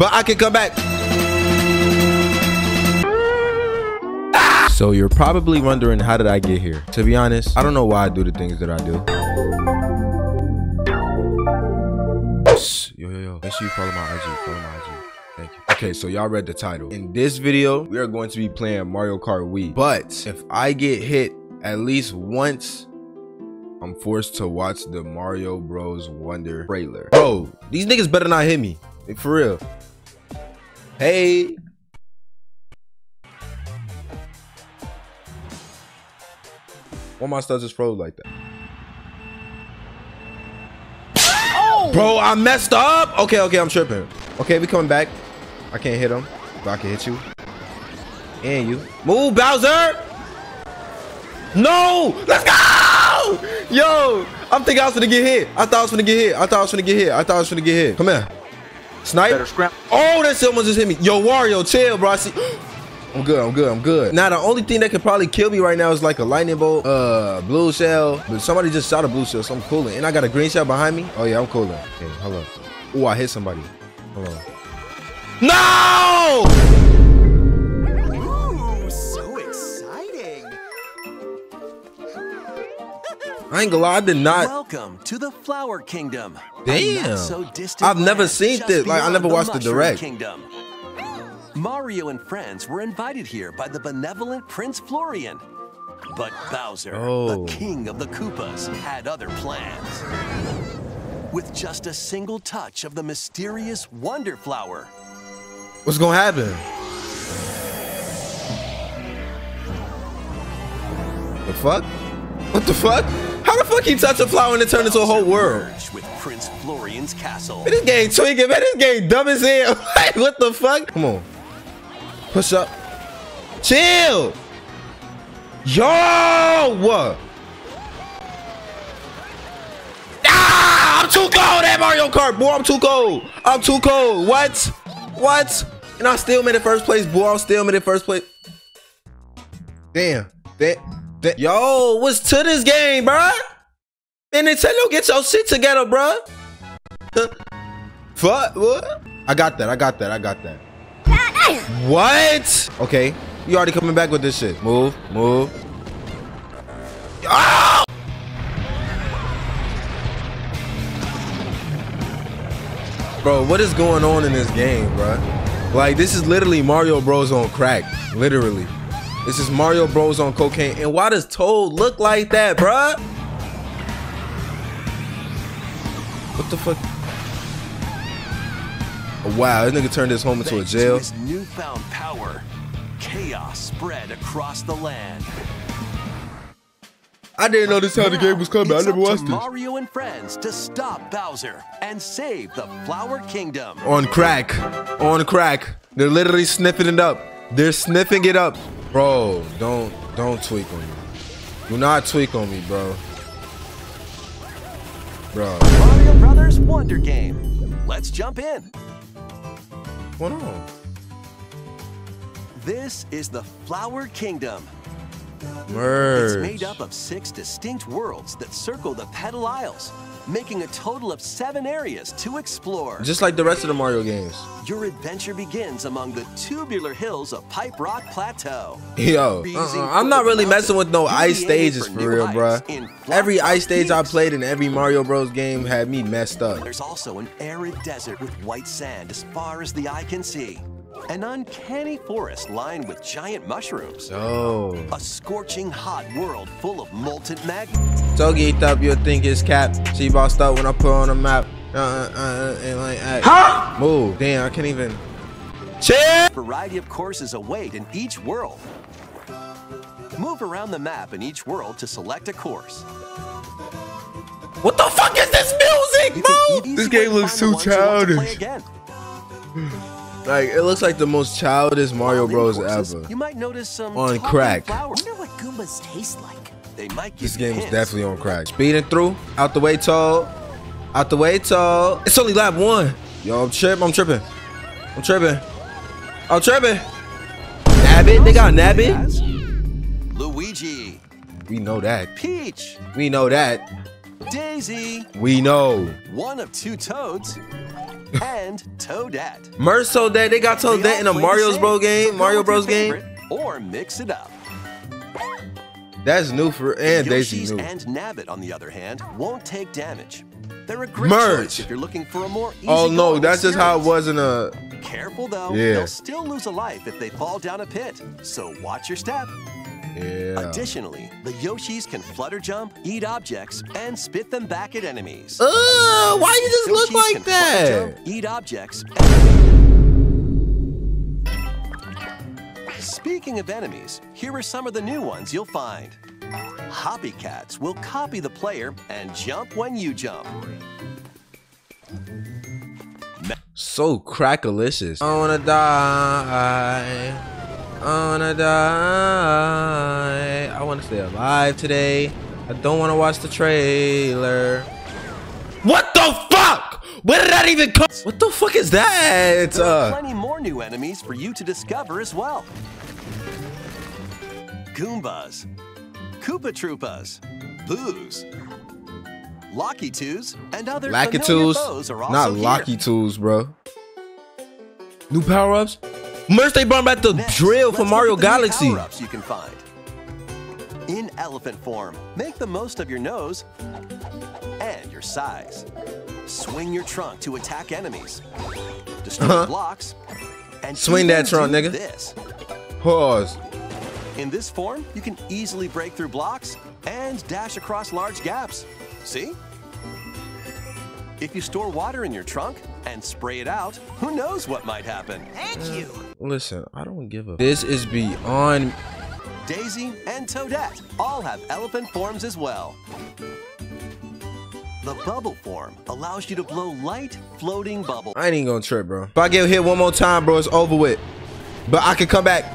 but I can come back. So you're probably wondering, how did I get here? To be honest, I don't know why I do the things that I do. Yo. Make sure you follow my IG, Thank you. Okay, so y'all read the title. In this video, we are going to be playing Mario Kart Wii. But if I get hit at least once, I'm forced to watch the Mario Bros. Wonder trailer. Bro, these niggas better not hit me. Like, for real. Hey. Why my stuff just froze like that? Oh! Bro, I messed up. Okay, I'm tripping. Okay, we coming back. I can't hit him, but I can hit you. And you. Move, Bowser! No! Let's go! Yo, I'm thinking I was gonna get hit. Come here. Snipe. Oh, that someone just hit me. Yo, Wario, chill, bro. I see. I'm good. Now, the only thing that could probably kill me right now is like a lightning bolt, blue shell. But somebody just shot a blue shell, so I'm cooling. And I got a green shell behind me. Oh, yeah, I'm cooling. Okay, hold on. Oh, I hit somebody. Hold on. No! Ooh, so exciting. I ain't gonna lie, I did not. Welcome to the Flower Kingdom. Damn. So I've never seen this. Like, I never watched the direct. Kingdom. Mario and friends were invited here by the benevolent Prince Florian. But Bowser, the king of the Koopas, had other plans. With just a single touch of the mysterious Wonder Flower. What's gonna happen? The fuck? What the fuck? How the fuck he touched a flower and it turned into a whole world? With Prince Florian's castle. Man, this game tweaking, man. This game dumb as hell. Like, what the fuck? Come on. Push up. Chill. Yo, what? Ah, I'm too cold at Mario Kart, boy. I'm too cold. What? And I still made it first place, boy. Damn. Yo, what's to this game, bruh? Man, Nintendo, get your shit together, bruh. Fuck, what? I got that. What? Okay, you already coming back with this shit. Move. Oh! Bro, what is going on in this game, bruh? Like, this is literally Mario Bros on crack, literally. This is Mario Bros on cocaine. And why does Toad look like that, bruh? What the fuck? Oh, wow, this nigga turned his home into a jail. Thanks to his newfound power, chaos spread across the land. I didn't know this how the game was coming. I never watched this. Mario and friends to stop Bowser and save the Flower Kingdom. On crack. They're literally sniffing it up. Bro, don't tweak on me. Do not tweak on me, bro. Mario Brothers Wonder Game. Let's jump in. What on? This is the Flower Kingdom. Merge. It's made up of 6 distinct worlds that circle the Petal Isles, making a total of 7 areas to explore. Just like the rest of the Mario games. Your adventure begins among the tubular hills of Pipe Rock Plateau. Yo, I'm not really messing with no ice stages for real, bruh. Every ice stage I played in every Mario Bros game had me messed up. There's also an arid desert with white sand as far as the eye can see. An uncanny forest lined with giant mushrooms. Oh. A scorching hot world full of molten magma. So geeked up, you'll think it's cap. She bossed up when I put on a map. And like, huh? Move. Damn, I can't even. Chill. A variety of courses await in each world. Move around the map in each world to select a course. What the fuck is this music, bro? This game looks too childish. Like, it looks like the most childish Mario Bros ever. You might notice some on crack. I wonder what Goombas taste like. They might give this game is definitely on crack. Speeding through. Out the way, Toad. It's only lap 1. Yo, I'm tripping. Nabbit. They got Nabbit. Luigi. We know that. Peach. We know that. Daisy. We know. One of 2 Toads. and Toadette. Mercodette, they got Toadette in a Mario Bros. game. Or mix it up. That's new for and Daisy. And Nabbit, on the other hand, won't take damage. They're a great choice if you're looking for a more easy experience. Just how it was in a. Careful though, they'll still lose a life if they fall down a pit. So watch your step. Yeah. Additionally, the Yoshis can flutter jump, eat objects, and spit them back at enemies. Why you just look like that? Jump, eat objects. Speaking of enemies, here are some of the new ones you'll find. Hoppycats will copy the player and jump when you jump. So crackalicious. I wanna die. I wanna die. I wanna stay alive today. I don't wanna watch the trailer. What the fuck? Where did that even come? What the fuck is that? There are plenty more new enemies for you to discover as well. Goombas, Koopa Troopas, Boos, Lakitus, and other familiar foes are also here. Not Lakitus, bro. New power-ups? Merch, they brought back the drill for Mario Galaxy. You can find in elephant form. Make the most of your nose and your size. Swing your trunk to attack enemies. Destroy blocks and swing that trunk, nigga. Pause. In this form, you can easily break through blocks and dash across large gaps. See? If you store water in your trunk and spray it out, who knows what might happen? Thank you. Listen, I don't give a. This is beyond. Daisy and Toadette all have elephant forms as well. The bubble form allows you to blow light, floating bubbles. I ain't gonna trip, bro. If I get hit one more time, bro, it's over with. But I can come back.